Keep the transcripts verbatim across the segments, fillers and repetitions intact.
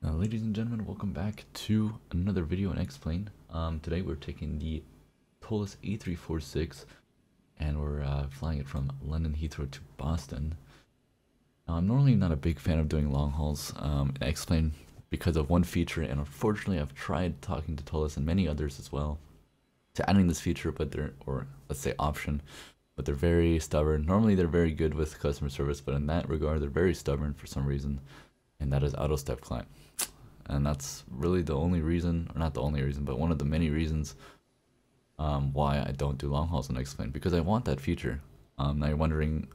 Now, ladies and gentlemen, welcome back to another video on X-Plane. Um, today we're taking the Toliss A three forty-six and we're uh, flying it from London Heathrow to Boston. Now, I'm normally not a big fan of doing long hauls um, in X-Plane because of one feature, and unfortunately I've tried talking to Toliss and many others as well to adding this feature, but they're, or let's say option, but they're very stubborn. Normally they're very good with customer service, but in that regard they're very stubborn for some reason, and that is auto step climb. And that's really the only reason, or not the only reason, but one of the many reasons um, why I don't do long hauls on X-Plane, because I want that feature. Um, now you're wondering,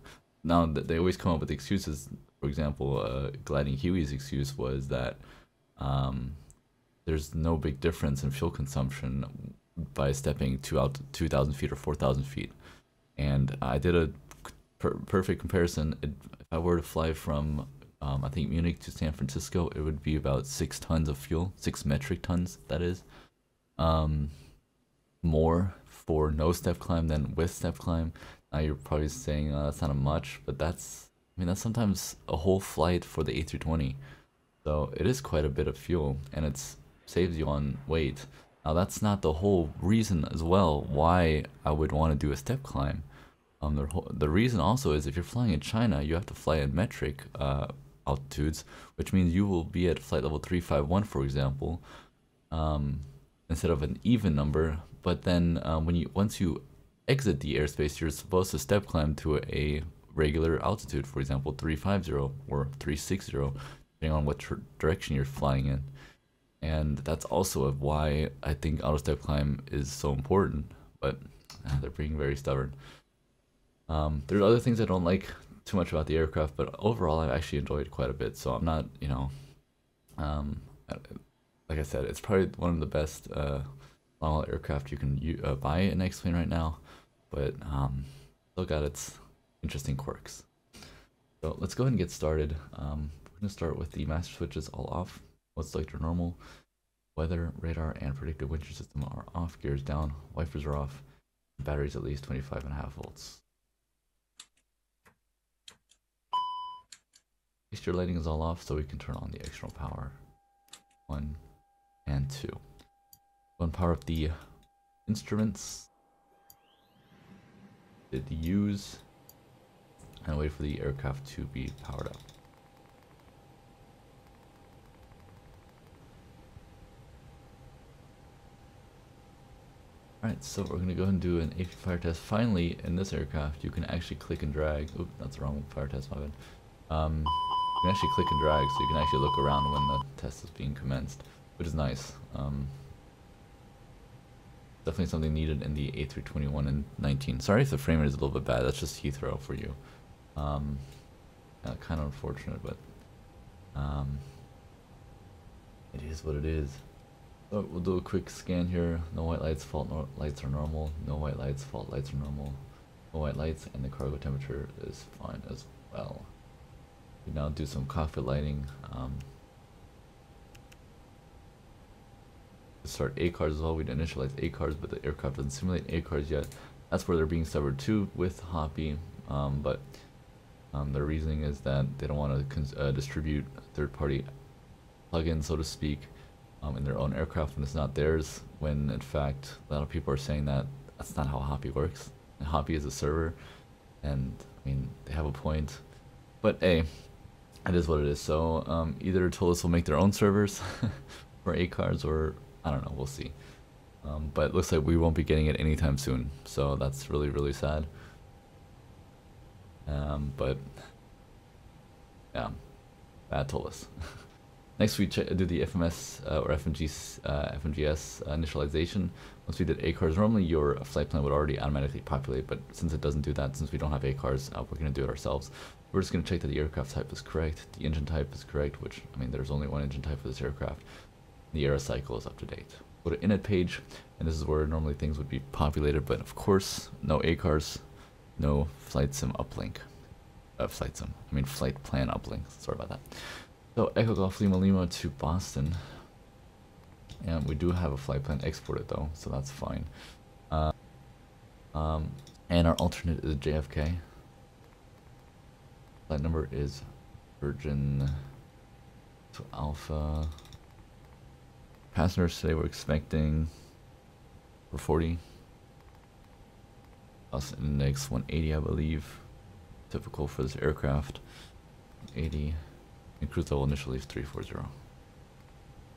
now that they always come up with excuses. For example, uh, Gliding Huey's excuse was that um, there's no big difference in fuel consumption by stepping to out to two thousand feet or four thousand feet. And I did a per perfect comparison. If I were to fly from Um, I think Munich to San Francisco, it would be about six tons of fuel, six metric tons, that is, um, more for no step climb than with step climb. Now you're probably saying uh, that's not much, but that's, I mean, that's sometimes a whole flight for the A three twenty. So it is quite a bit of fuel, and it saves you on weight. Now that's not the whole reason as well why I would want to do a step climb. Um, the, the reason also is if you're flying in China, you have to fly in metric uh, altitudes, which means you will be at flight level three five one, for example, um, instead of an even number. But then uh, when you once you exit the airspace, you're supposed to step climb to a regular altitude, for example three five zero or three six zero, depending on what direction you're flying in. And that's also why I think auto step climb is so important, but uh, they're being very stubborn. Um, there's other things I don't like too much about the aircraft, but overall I've actually enjoyed quite a bit. So I'm not, you know, um, like I said, it's probably one of the best uh, long-haul aircraft you can uh, buy in X-Plane right now, but um, still got its interesting quirks. So let's go ahead and get started. Um, we're going to start with the master switches all off, what's selector normal, weather, radar, and predictive wind system are off, gears down, wipers are off, batteries at least twenty-five point five volts. Exterior lighting is all off, so we can turn on the external power. One and two. Go and power up the instruments. Did the use and wait for the aircraft to be powered up. Alright, so we're gonna go ahead and do an A P U fire test. Finally, in this aircraft, you can actually click and drag. Oop, that's the wrong fire test, my bad. Um, You can actually click and drag, so you can actually look around when the test is being commenced, which is nice. Um, definitely something needed in the A three twenty-one and nineteen. Sorry if the frame rate is a little bit bad, that's just Heathrow for you. Um, yeah, kind of unfortunate, but um, it is what it is. So we'll do a quick scan here. No white lights, fault no lights are normal. No white lights, fault lights are normal. No white lights, and the cargo temperature is fine as well. We now do some cockpit lighting. Um, start A CARS as well. We'd initialize A CARS, but the aircraft doesn't simulate A CARS yet. That's where they're being stubborn too with Hoppy, um, but um, their reasoning is that they don't want to uh, distribute third-party plugins, so to speak, um, in their own aircraft when it's not theirs, when in fact a lot of people are saying that that's not how Hoppy works. And Hoppy is a server, and I mean, they have a point, but hey, it is what it is. So um, either Toliss will make their own servers for A CARS, or I don't know, we'll see. Um, but it looks like we won't be getting it anytime soon, so that's really, really sad. Um, but yeah, bad Toliss. Next we do the F M S uh, or F M G S, uh, F M G S uh, initialization. Once we did A CARS, normally your flight plan would already automatically populate, but since it doesn't do that, since we don't have A CARS, uh, we're going to do it ourselves. We're just going to check that the aircraft type is correct, the engine type is correct, which, I mean, there's only one engine type for this aircraft. The error cycle is up to date. Go to init page, and this is where normally things would be populated, but of course, no A CARS, no flight sim uplink. Uh, flight sim, I mean flight plan uplink, sorry about that. So, Echo Golf Lima Lima to Boston. And we do have a flight plan exported though, so that's fine. Uh, um, and our alternate is J F K. Flight number is Virgin to Alpha. Passengers today were expecting for forty. Us index one eighty, I believe. Typical for this aircraft. eighty. And cruise level initially is three forty.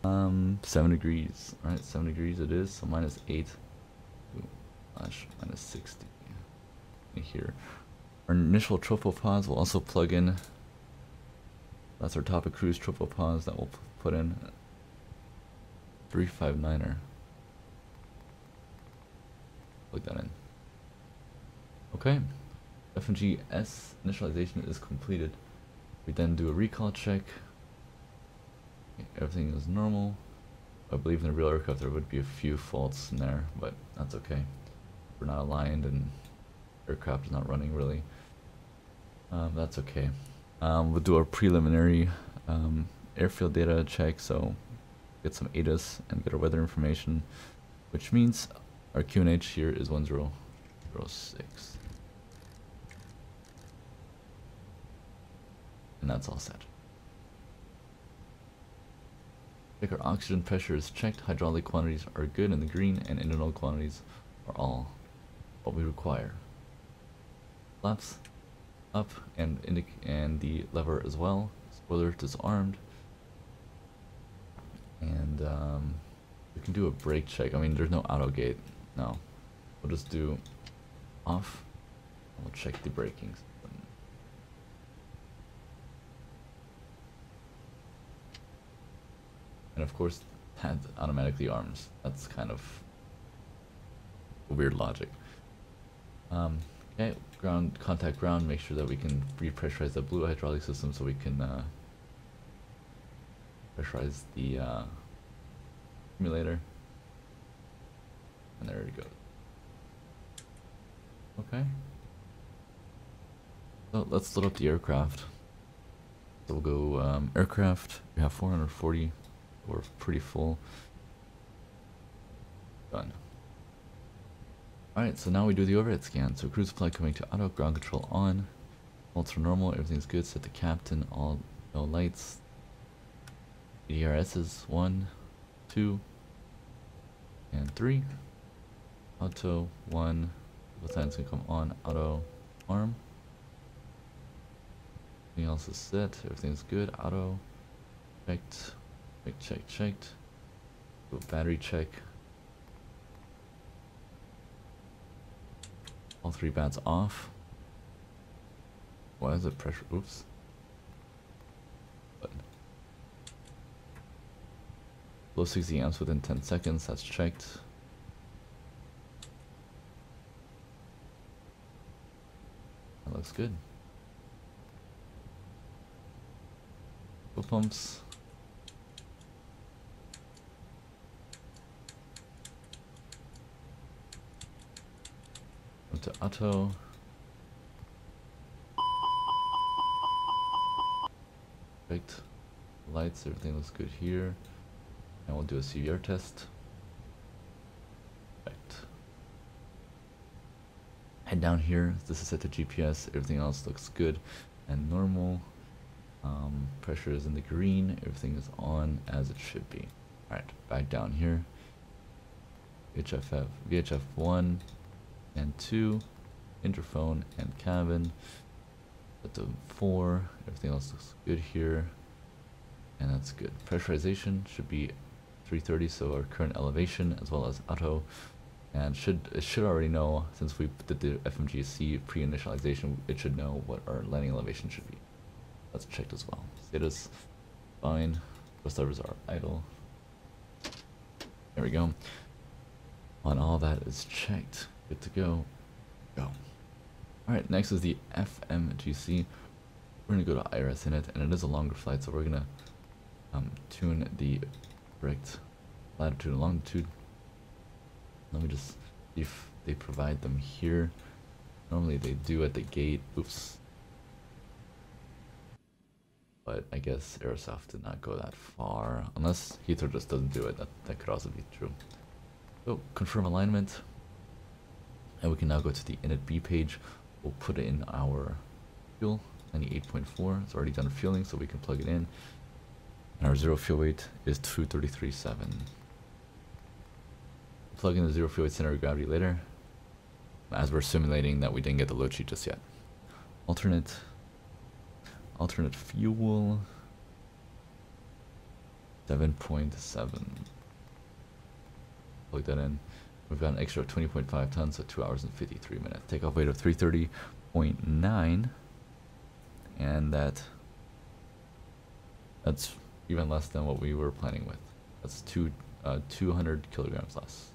Um, seven degrees. Alright, seven degrees it is. So minus eight. Slash minus sixty. Here. Our initial tropopause will also plug in. That's our top of cruise tropopause that we'll put in. three five niner. Plug that in. Okay. F M G S initialization is completed. We then do a recall check. Everything is normal. I believe in the real aircraft there would be a few faults in there, but that's okay. We're not aligned and aircraft is not running really. Um, that's okay. Um, we'll do our preliminary um, airfield data check, so get some A T I S and get our weather information, which means our Q N H here is one zero zero six. And that's all set. Check our oxygen pressure is checked, hydraulic quantities are good in the green, and internal quantities are all what we require. Flaps up and indic and the lever as well. Spoiler disarmed. And um, we can do a brake check. I mean, there's no auto gate. No. We'll just do off. We'll check the braking system. And of course, that automatically arms. That's kind of weird logic. Um, okay, ground, contact ground. Make sure that we can repressurize the blue hydraulic system so we can uh, pressurize the uh, simulator. And there we go. Okay. So let's load up the aircraft. So we'll go um, aircraft. We have four hundred forty. We're pretty full. Done. Alright, so now we do the overhead scan. So cruise flight coming to auto, ground control on, ultra normal, everything's good, set the captain, all no lights. The I R S is one, two, and three. Auto one, both sides can come on, auto arm. Everything else is set, everything's good, auto, checked, checked, checked, checked. Do a battery check. All three bats off. Why is it pressure? Oops. Button. Below sixty amps within ten seconds. That's checked. That looks good. Fuel pumps. To auto. Perfect. Lights, everything looks good here. And we'll do a C V R test. Perfect. Head down here. This is set to G P S. Everything else looks good and normal. Um, pressure is in the green. Everything is on as it should be. Alright, back down here. H F, V H F one. And two, interphone and cabin. At the four, everything else looks good here, and that's good. Pressurization should be three thirty, so our current elevation as well as auto, and should it should already know, since we did the F M G S pre-initialization, it should know what our landing elevation should be. That's checked as well. Status fine. Thrust levers are idle. There we go. On all that is checked. Good to go. Go. Alright, next is the F M G S. We're going to go to I R S in it, and it is a longer flight, so we're going to um, tune the correct latitude and longitude. Let me just see if they provide them here. Normally they do at the gate. Oops. But I guess Aerosoft did not go that far. Unless Heathrow just doesn't do it. That, that could also be true. So, confirm alignment. And we can now go to the init B page. We'll put in our fuel, ninety-eight point four. It's already done fueling, so we can plug it in. and our zero fuel weight is two thirty-three point seven. Plug in the zero fuel weight center of gravity later, as we're simulating that we didn't get the load sheet just yet. Alternate, alternate fuel, seven point seven. Plug that in. We've got an extra of twenty point five tons, so two hours and fifty-three minutes. Takeoff weight of three thirty point nine, and that that's even less than what we were planning with. That's two uh, two hundred kilograms less.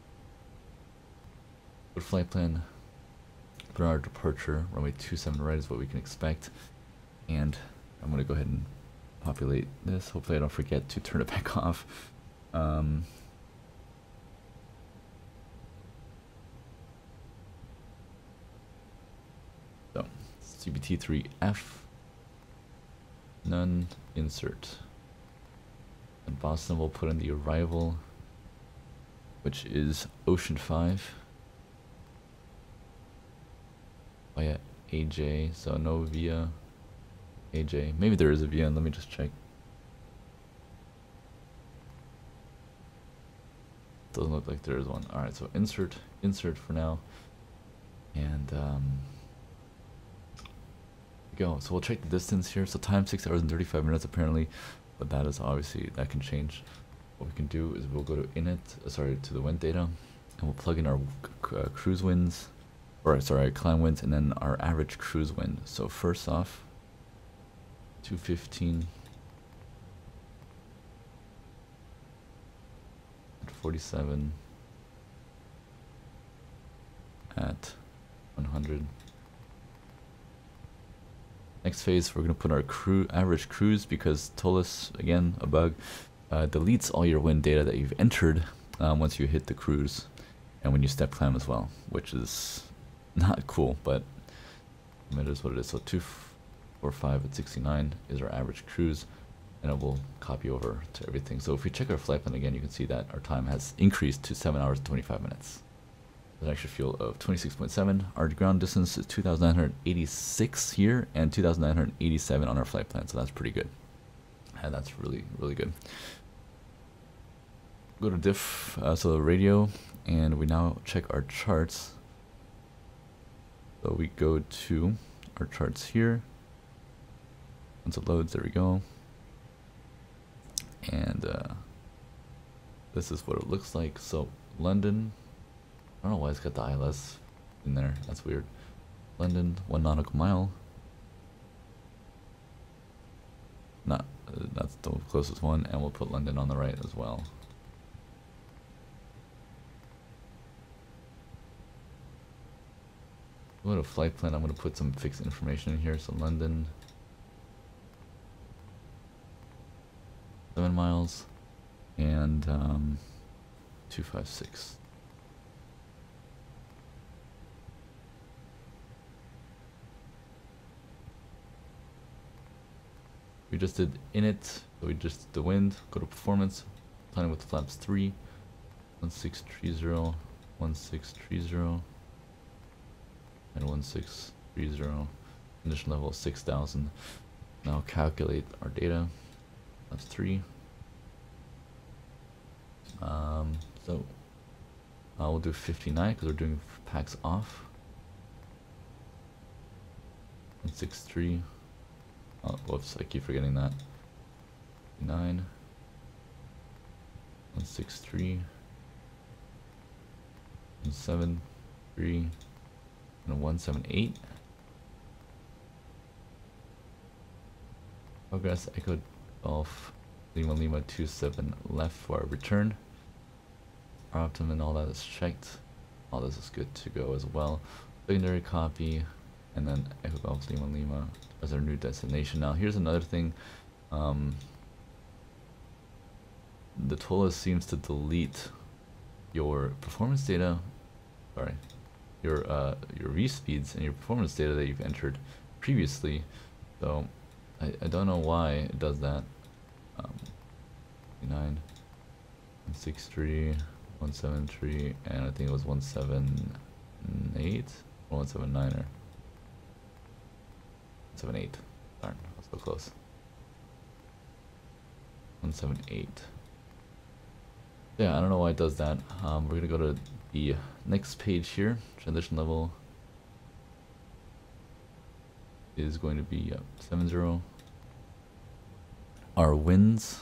Good flight plan. For our departure, runway two seven right is what we can expect, and I'm gonna go ahead and populate this. Hopefully I don't forget to turn it back off. Um, so C B T three F, none, insert. And Boston will put in the arrival, which is Ocean five. Oh yeah, A J, so no via A J. Maybe there is a via, let me just check. Doesn't look like there is one. Alright, so insert, insert for now. And um, go. So we'll check the distance here. So time six hours and thirty-five minutes apparently, but that is obviously, that can change. What we can do is we'll go to init, uh, sorry, to the wind data, and we'll plug in our uh, cruise winds. Or sorry, our climb winds, and then our average cruise wind. So first off, two fifteen at forty-seven at one hundred. Next phase, we're gonna put our cru average cruise, because Toliss, again, a bug, uh, deletes all your wind data that you've entered um, once you hit the cruise, and when you step climb as well, which is not cool, but it is what it is. So two four five at sixty-nine is our average cruise, and it will copy over to everything. So if we check our flight plan again, you can see that our time has increased to seven hours and twenty-five minutes. An extra fuel of twenty-six point seven. Our ground distance is two thousand nine hundred eighty-six here and two thousand nine hundred eighty-seven on our flight plan, so that's pretty good. And that's really, really good. Go to diff, uh, so the radio, and we now check our charts. So we go to our charts here. Once it loads, there we go. And uh, this is what it looks like. So London, I don't know why it's got the I L S in there. That's weird. London, one nautical mile. Not uh, that's the closest one, and we'll put London on the right as well. Go to flight plan. I'm going to put some fixed information in here. So London, seven miles, and um, two five six. We just did init. So we just did the wind. Go to performance. Planning with flaps three, one six three zero, one six three zero. And one six three zero, condition level six thousand. Now calculate our data. That's three. Um, so uh, we'll do fifty-nine because we're doing packs off. one sixty-three. Oh, whoops, I keep forgetting that. nine. one sixty-three. one seventy-three. And one seventy-eight. Progress Echo Golf Lima Lima two seven left for our return. Our optimum and all that is checked. All this is good to go as well. Secondary copy, and then Echo Golf Lima Lima as our new destination. Now here's another thing. Um, the Toliss seems to delete your performance data. Sorry. Your uh, your re-speeds and your performance data that you've entered previously, so I, I don't know why it does that. Um, nine, one six three, one seven three, and I think it was one seven eight or one seven nine or seven eight. Darn, I was so close. one seven eight. Yeah, I don't know why it does that. Um, we're gonna go to the next page here. Transition level is going to be uh, seven zero. Our winds.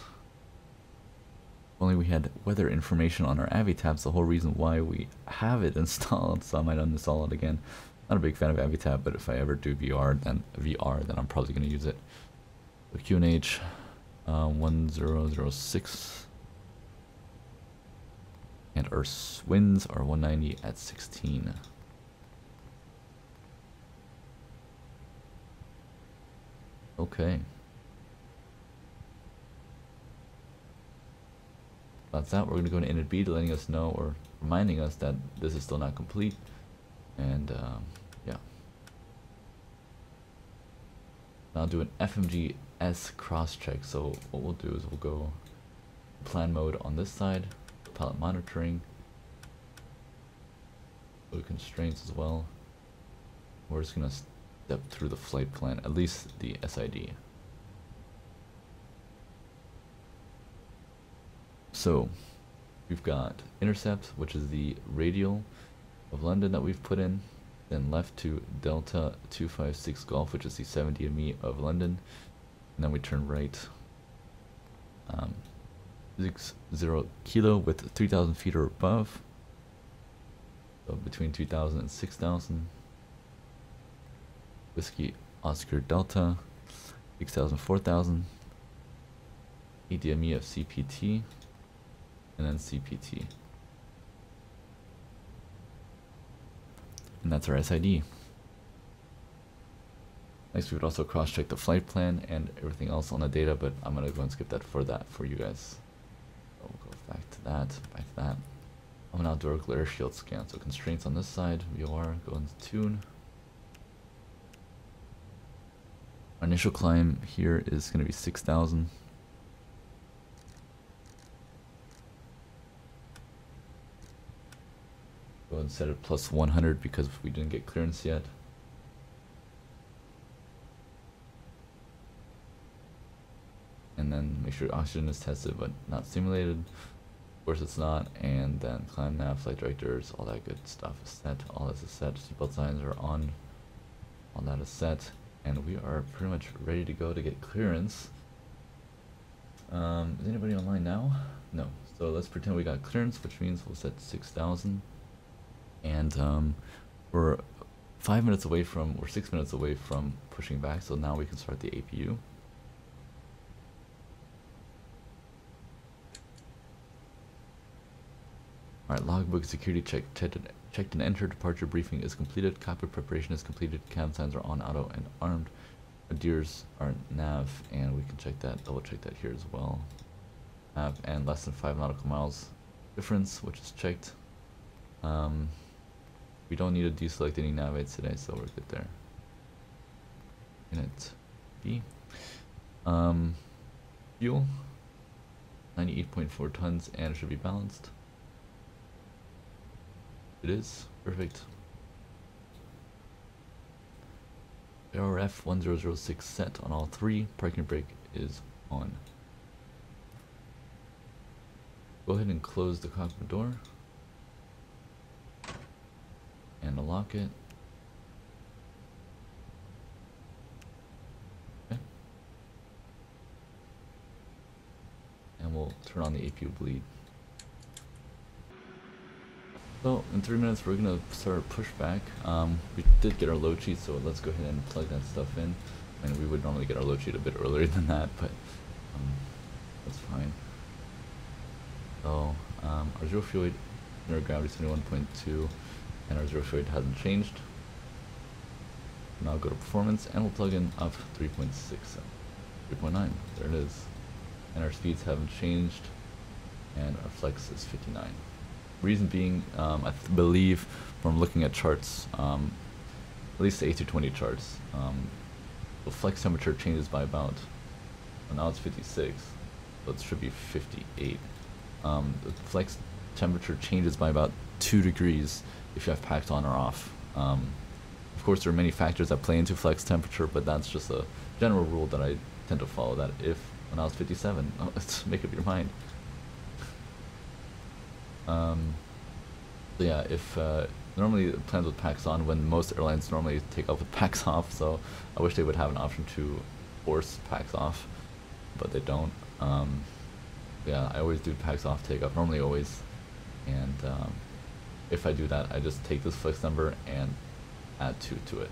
If only we had weather information on our AviTab, the whole reason why we have it installed, so I might uninstall it again. Not a big fan of AviTab, but if I ever do V R, then V R, then I'm probably going to use it. So Q N H uh, one zero zero six. And our winds are one ninety at sixteen. Okay. That's that. We're going to go to init B, letting us know or reminding us that this is still not complete. And um, yeah. Now do an F M G S cross check. So what we'll do is we'll go plan mode on this side, pilot monitoring, go to constraints as well. We're just going to step through the flight plan, at least the S I D. So we've got intercept, which is the radial of London that we've put in, then left to Delta two five six Golf, which is the seven D M E of London, and then we turn right um, six zero kilo with three thousand feet or above, so between two thousand and six thousand, Whiskey Oscar Delta, six thousand, four thousand, E D M E of C P T, and then C P T. And that's our S I D. Next we would also cross-check the flight plan and everything else on the data, but I'm going to go and skip that for that for you guys. So we'll go back to that, back to that. I'm going to do a glare shield scan, so constraints on this side, V O R, go into tune. Our initial climb here is going to be six thousand. Go ahead and set it plus one hundred because we didn't get clearance yet. And then make sure oxygen is tested but not simulated. Of course it's not. And then climb nav, flight directors, all that good stuff is set. All this is set. Seatbelt signs are on. All that is set. And we are pretty much ready to go to get clearance. Um, is anybody online now? No. So let's pretend we got clearance, which means we'll set six thousand. And um, we're five minutes away from, we're six minutes away from pushing back, so now we can start the A P U. Alright, logbook security check checked and entered, departure briefing is completed, cockpit preparation is completed, cab signs are on, auto, and armed. Adheres are nav, and we can check that, double check that here as well. Nav and less than five nautical miles difference, which is checked. Um, we don't need to deselect any nav aids today, so we're good there. Unit B. Um, fuel, ninety-eight point four tons, and it should be balanced. It is. Perfect. A R F one zero zero six set on all three. Parking brake is on. Go ahead and close the cockpit door. And unlock it. Okay. And we'll turn on the A P U bleed. So in three minutes we're gonna start pushback. Um, we did get our load sheet, so let's go ahead and plug that stuff in. I mean, we would normally get our load sheet a bit earlier than that, but um, that's fine. So um, our zero fuel weight, zero gravity seventy-one point two. And our zero fuel weight hasn't changed. Now go to performance and we'll plug in up three point six, three point nine, there it is. And our speeds haven't changed and our flex is fifty-nine. Reason being, um, I th believe from looking at charts, um, at least the A three twenty charts, um, the flex temperature changes by about, well now it's fifty-six, so it should be fifty-eight. Um, the flex temperature changes by about two degrees if you have packs on or off. Um, of course there are many factors that play into flex temperature, but that's just a general rule that I tend to follow, that if when I was fifty-seven. Oh, let's make up your mind. Um, so yeah, if uh, normally it plans with P A X on when most airlines normally take off with P A X off, so I wish they would have an option to force P A X off, but they don't. Um, yeah, I always do P A X off takeoff, normally always, and um, if I do that, I just take this flex number and add two to it.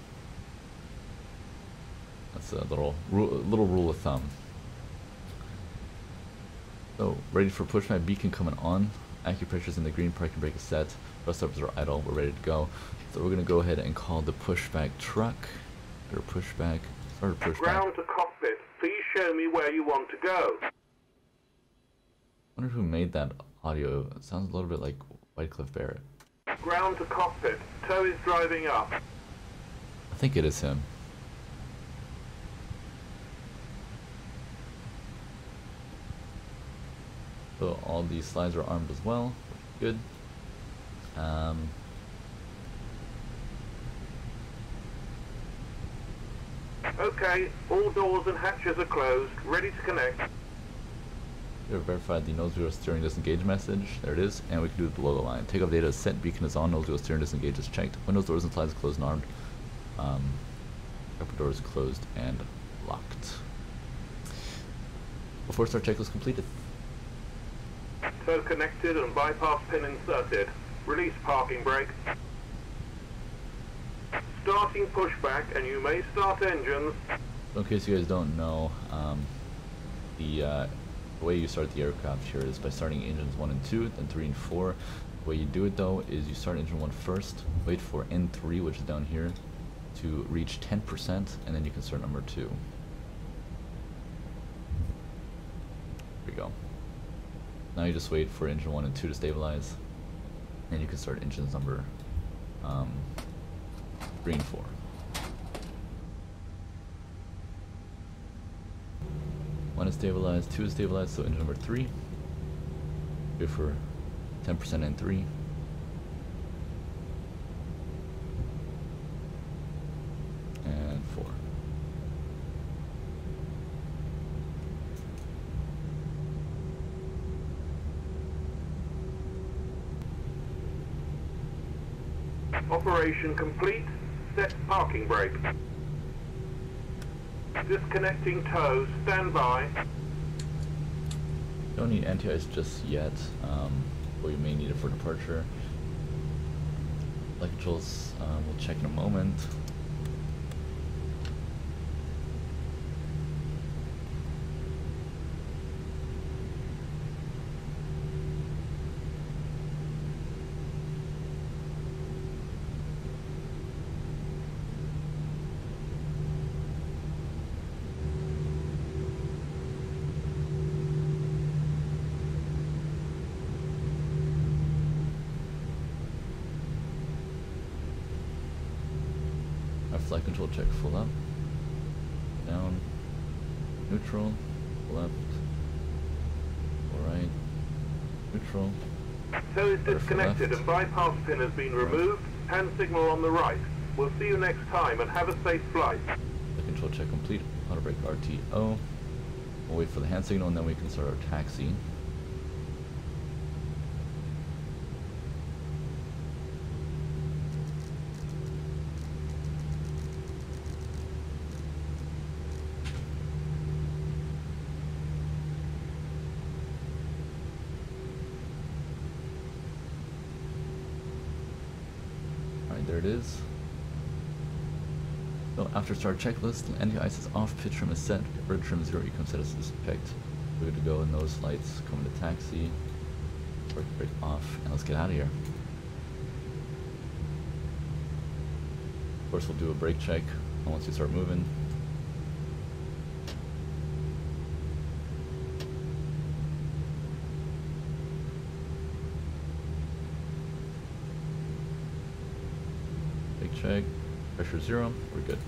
That's a little little rule of thumb. So, ready for push, my beacon coming on. Acupressure's in the green, parking brake is set. Rust stops are idle, we're ready to go. So we're gonna go ahead and call the pushback truck. Or pushback, or pushback. Ground to cockpit, please show me where you want to go. I wonder who made that audio. It sounds a little bit like Wycliffe Barrett. Ground to cockpit, tow is driving up. I think it is him. So all these slides are armed as well. Good. Um, okay, all doors and hatches are closed. Ready to connect. We have verified the nose wheel steering disengage message. There it is, and we can do it below the line. Takeoff data is set. Beacon is on. Nose wheel steering disengage is checked. Windows, doors, and slides closed and armed. Um, upper door is closed and locked. Before start check was completed. So connected and bypass pin inserted. Release parking brake. Starting pushback, and you may start engines. So in case you guys don't know, um, the, uh, the way you start the aircraft here is by starting engines one and two, then three and four. The way you do it though is you start engine one first, wait for N three, which is down here, to reach ten percent, and then you can start number two. There we go. Now you just wait for engine one and two to stabilize, and you can start engines number um, three and four. one is stabilized, two is stabilized, so engine number three. Wait for ten percent and three. And four. Operation complete. Set parking brake. Disconnecting tow. Stand by. Don't need anti-ice just yet, um, but you may need it for departure. Electricals, uh, we'll check in a moment. Flight control check, full up, down, neutral, left, all right, neutral. So is disconnected and bypass pin has been removed, hand signal on the right. We'll see you next time and have a safe flight. Flight control check complete, auto brake R T O. We'll wait for the hand signal and then we can start our taxi. There it is. So after start checklist, anti-ice is off, pitch trim is set, bird trim zero, ecom status is checked. We're good to go in those lights, come to taxi, break, break off, and let's get out of here. Of course we'll do a brake check once you start moving. Check, pressure zero, we're good.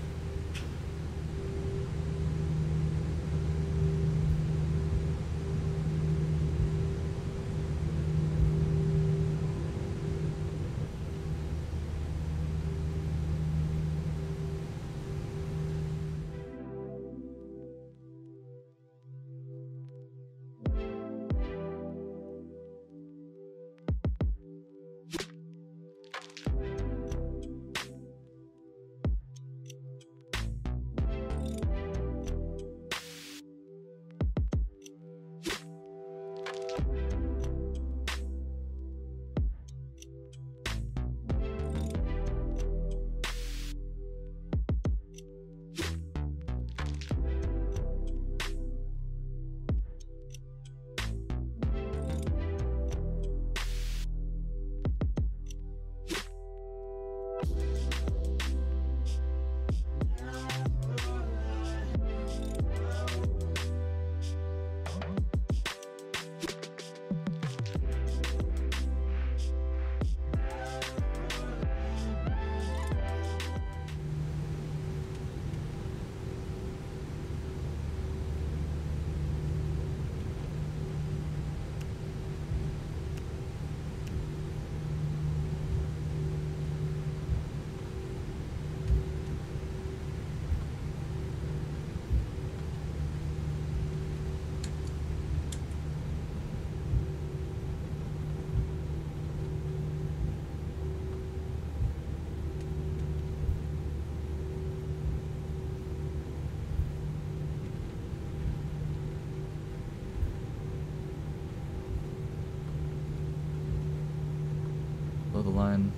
the line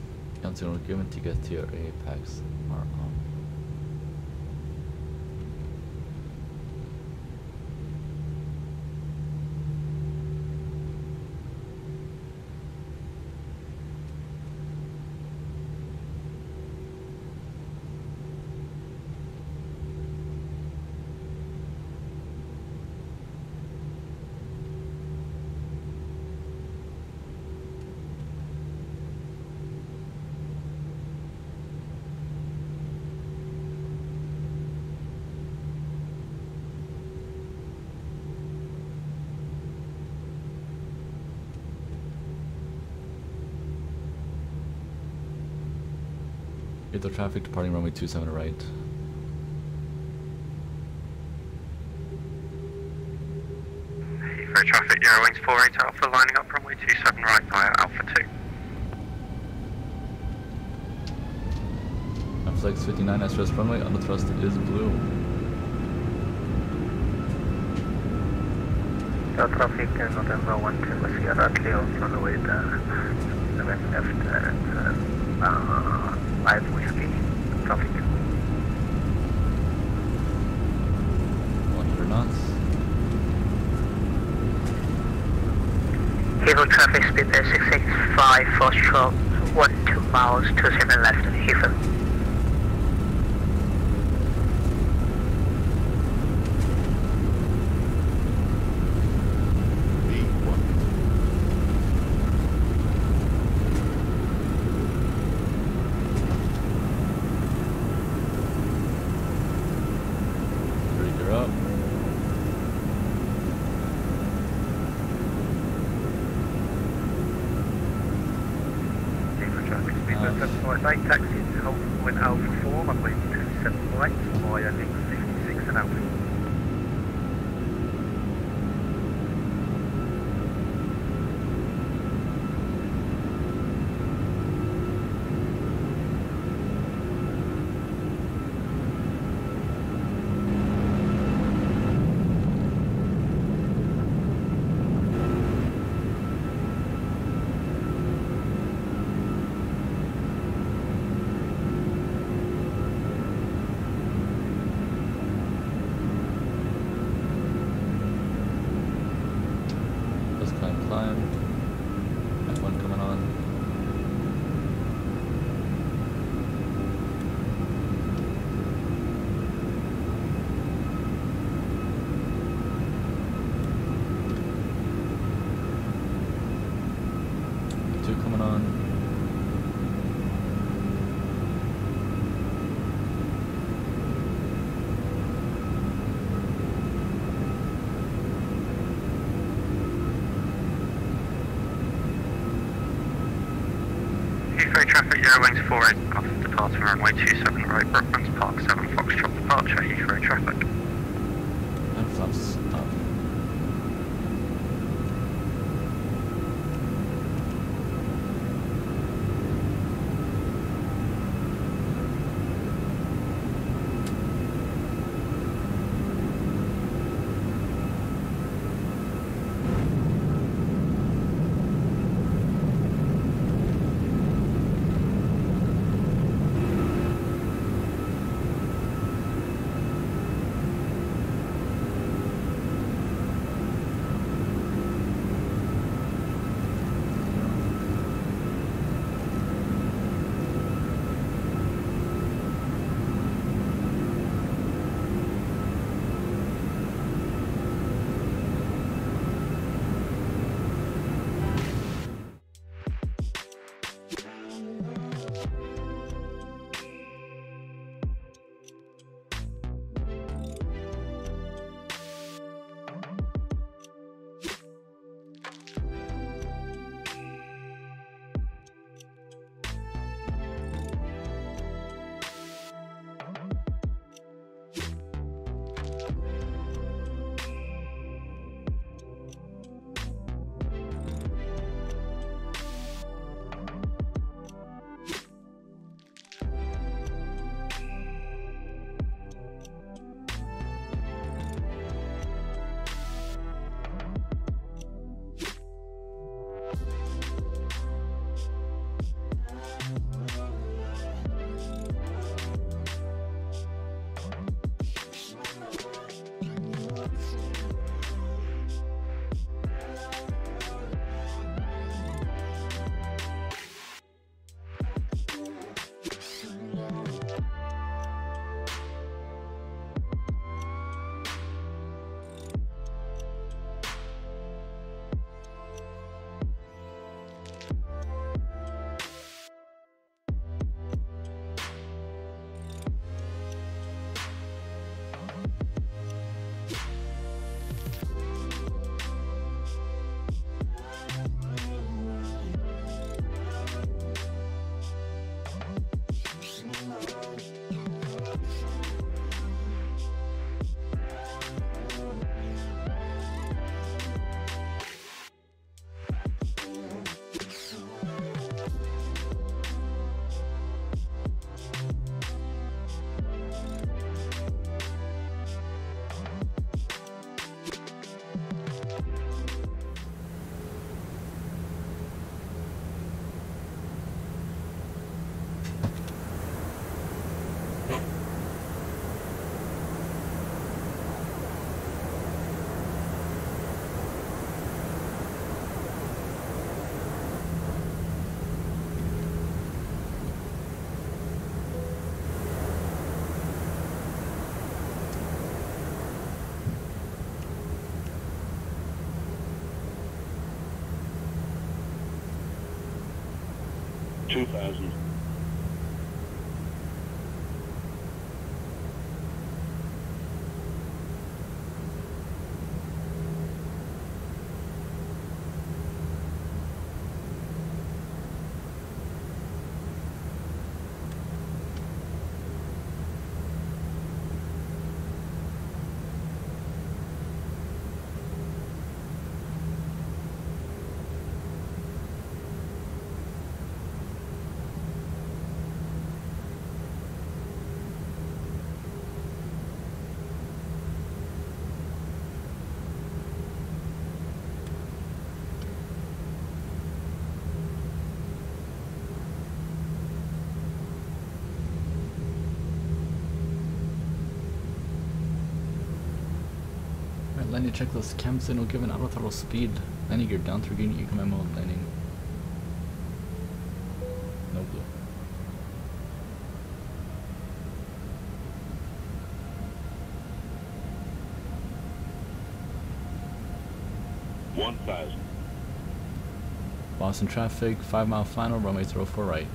until given ticket tier A packs are on. The traffic departing runway two seven right. Hey, for traffic, Euro Wings four eight Alpha lining up runway two seven right via Alpha two. Flex fifty-nine S R S runway, under thrust is blue. Your traffic, November one two with Sierra clear on the way to the left and uh, Live whiskey, traffic. one hundred knots. Heathrow traffic speed there six six five, foxtrot, one two miles, two seven left of Heathrow. Traffic Eurowings four eight off departing runway two seven right, Brooklands Park seven Foxtrot departure, Heathrow traffic. And flaps up. two thousand. Landing checklist, cam signal given, auto throttle speed, landing gear down through unit, E C M mode, landing. No blue. one thousand. Boston traffic, five mile final, runway zero four right.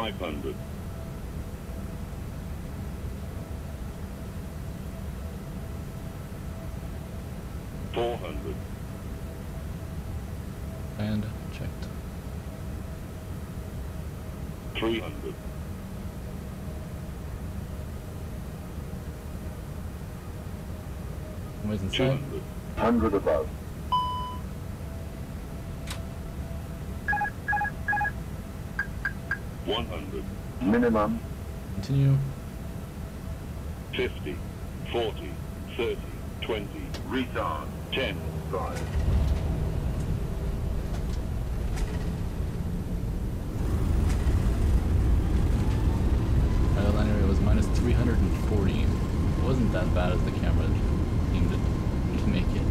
five hundred. four hundred. And checked. three hundred. Where's the sign? one hundred above. one hundred. Minimum. Continue. fifty, forty, thirty, twenty, retard, ten, drive. Right, line area was minus three hundred forty. It wasn't that bad as the camera seemed to make it.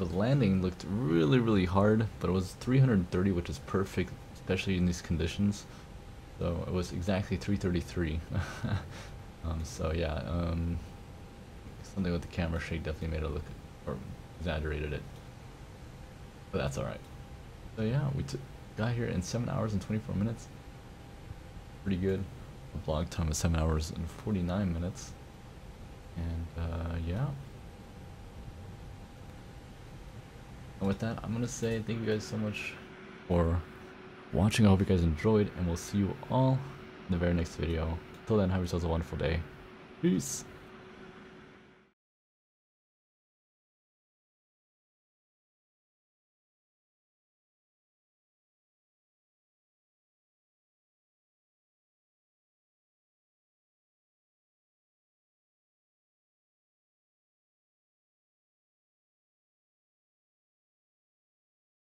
The landing looked really, really hard, but it was three hundred thirty, which is perfect, especially in these conditions. So it was exactly three thirty-three. um, so yeah, um, something with the camera shake definitely made it look, or exaggerated it. But that's alright. So yeah, we t got here in seven hours and twenty-four minutes. Pretty good. The vlog time is seven hours and forty-nine minutes. And uh, yeah. And with that, I'm going to say thank you guys so much for watching. I hope you guys enjoyed, and we'll see you all in the very next video. Till then, have yourselves a wonderful day. Peace!